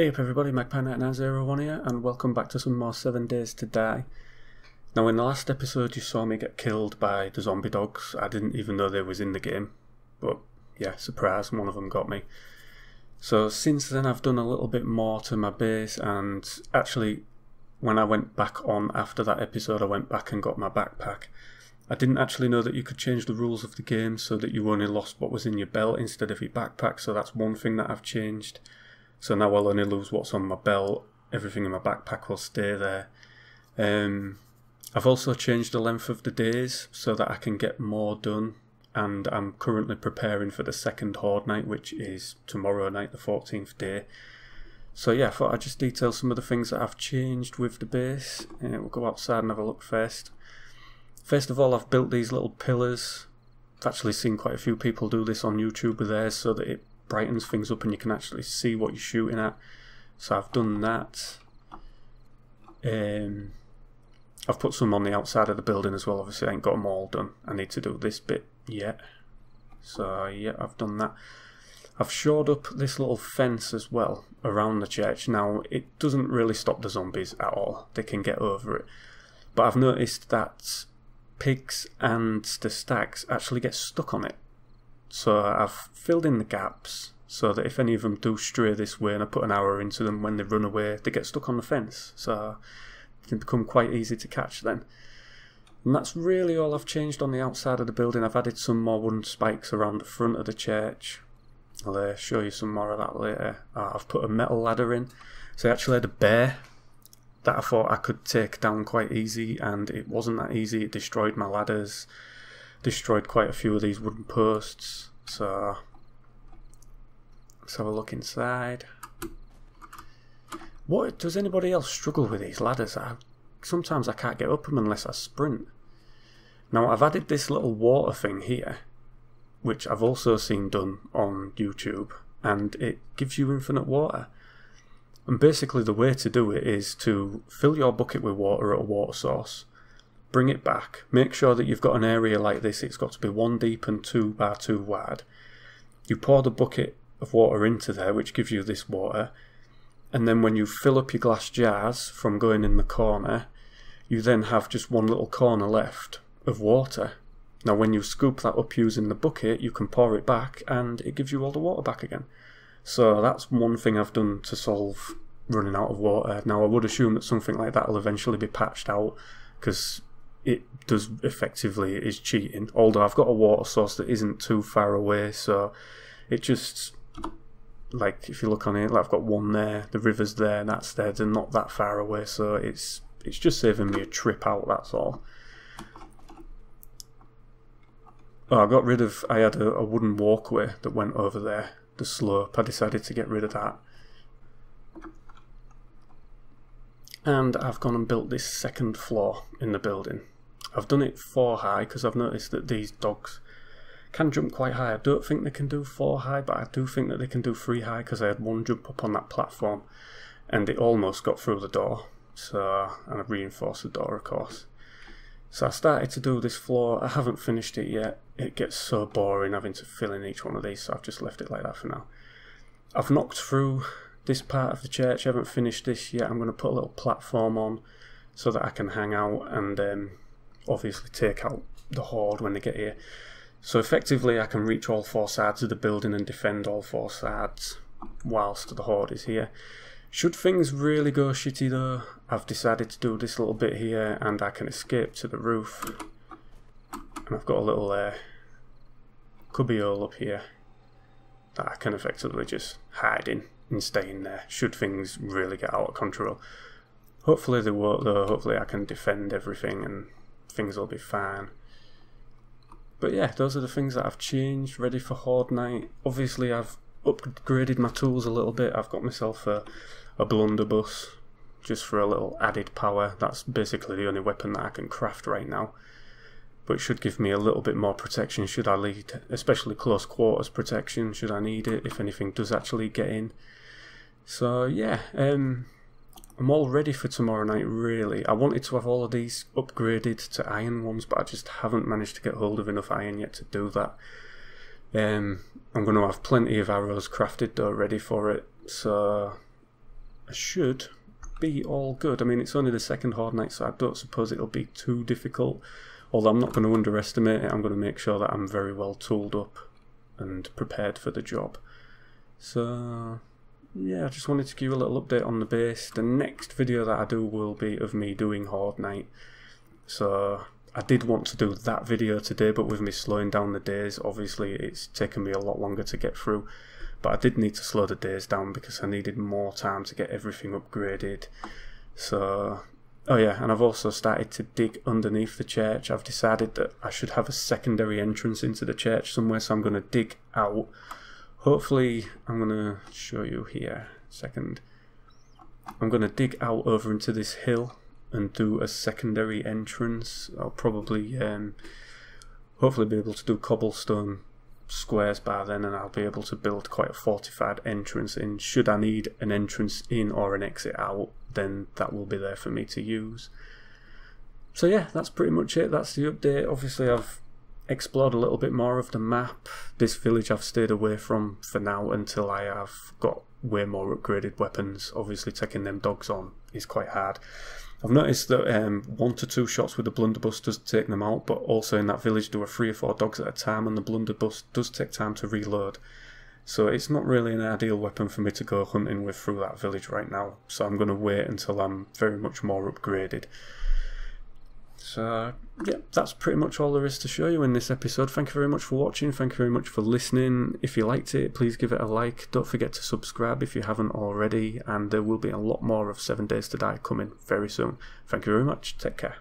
Hey up everybody, Magpie9901 here, and welcome back to some more 7 Days to Die. Now in the last episode you saw me get killed by the zombie dogs. I didn't even know they was in the game, but yeah, surprise, one of them got me. So since then I've done a little bit more to my base, and actually when I went back on after that episode I went back and got my backpack. I didn't actually know that you could change the rules of the game so that you only lost what was in your belt instead of your backpack, so that's one thing that I've changed. So now I'll only lose what's on my belt, everything in my backpack will stay there. I've also changed the length of the days so that I can get more done, and I'm currently preparing for the second Horde night, which is tomorrow night, the 14th day. So yeah, I thought I'd just detail some of the things that I've changed with the base. We'll go outside and have a look first. First of all, I've built these little pillars. I've actually seen quite a few people do this on YouTube with theirs so that it brightens things up and you can actually see what you're shooting at. So I've done that. I've put some on the outside of the building as well. Obviously I ain't got them all done. I need to do this bit yet. So yeah, I've done that. I've shored up this little fence as well around the church. Now it doesn't really stop the zombies at all. They can get over it. But I've noticed that pigs and the stags actually get stuck on it. So I've filled in the gaps so that if any of them do stray this way and I put an arrow into them, when they run away they get stuck on the fence, so it can become quite easy to catch then. And that's really all I've changed on the outside of the building. I've added some more wooden spikes around the front of the church. I'll show you some more of that later. I've put a metal ladder in, so I actually had a bear that I thought I could take down quite easy, and it wasn't that easy. It destroyed my ladders, destroyed quite a few of these wooden posts. So let's have a look inside. What does anybody else struggle with these ladders? Sometimes I can't get up them unless I sprint. Now I've added this little water thing here, which I've also seen done on YouTube, and it gives you infinite water. And basically the way to do it is to fill your bucket with water at a water source, bring it back, make sure that you've got an area like this. It's got to be 1 deep and 2 by 2 wide. You pour the bucket of water into there, which gives you this water, and then when you fill up your glass jars from going in the corner, you then have just one little corner left of water. Now when you scoop that up using the bucket, you can pour it back and it gives you all the water back again. So that's one thing I've done to solve running out of water. Now I would assume that something like that will eventually be patched out, because it does effectively, it is cheating, although I've got a water source that isn't too far away, so it just, like if you look on it, like I've got one there, the river's there, that's there, they're not that far away, so it's just saving me a trip out, that's all. Oh, I got rid of, I had a wooden walkway that went over there, the slope. I decided to get rid of that. And I've gone and built this second floor in the building. I've done it 4 high because I've noticed that these dogs can jump quite high. I don't think they can do 4 high, but I do think that they can do 3 high because I had one jump up on that platform and it almost got through the door. So, and I reinforced the door of course. So I started to do this floor. I haven't finished it yet. It gets so boring having to fill in each one of these, so I've just left it like that for now. I've knocked through this part of the church. I haven't finished this yet. I'm going to put a little platform on so that I can hang out and obviously take out the horde when they get here. So effectively I can reach all 4 sides of the building and defend all 4 sides whilst the horde is here. Should things really go shitty though, I've decided to do this little bit here and I can escape to the roof. And I've got a little cubbyhole up here that I can effectively just hide in and stay in there should things really get out of control. Hopefully they won't though, hopefully I can defend everything and things will be fine. But yeah, those are the things that I've changed, ready for Horde Night. Obviously I've upgraded my tools a little bit. I've got myself a blunderbuss just for a little added power. That's basically the only weapon that I can craft right now, but it should give me a little bit more protection should I need, especially close quarters protection should I need it if anything does actually get in. So yeah, I'm all ready for tomorrow night really. I wanted to have all of these upgraded to iron ones, but I just haven't managed to get hold of enough iron yet to do that. I'm going to have plenty of arrows crafted though, ready for it, so should be all good. I mean, it's only the second Horde Knight, so I don't suppose it'll be too difficult. Although I'm not going to underestimate it, I'm going to make sure that I'm very well tooled up and prepared for the job. So yeah, I just wanted to give you a little update on the base. The next video that I do will be of me doing Horde Knight. So I did want to do that video today, but with me slowing down the days, obviously it's taken me a lot longer to get through. But I did need to slow the days down because I needed more time to get everything upgraded. So, oh yeah, and I've also started to dig underneath the church. I've decided that I should have a secondary entrance into the church somewhere, so I'm going to dig out. Hopefully, I'm going to show you here, second. I'm going to dig out over into this hill and do a secondary entrance. I'll probably, hopefully be able to do cobblestone squares by then, and I'll be able to build quite a fortified entrance in. Should I need an entrance in or an exit out, then that will be there for me to use. So yeah, that's pretty much it. That's the update. Obviously I've explored a little bit more of the map. This village I've stayed away from for now until I have got way more upgraded weapons. Obviously taking them dogs on is quite hard. I've noticed that 1 to 2 shots with the blunderbuss does take them out, but also in that village there were 3 or 4 dogs at a time, and the blunderbuss does take time to reload. So it's not really an ideal weapon for me to go hunting with through that village right now, so I'm going to wait until I'm very much more upgraded. So yeah, that's pretty much all there is to show you in this episode. Thank you very much for watching, thank you very much for listening. If you liked it, please give it a like. Don't forget to subscribe if you haven't already, and there will be a lot more of 7 Days to Die coming very soon. Thank you very much, take care.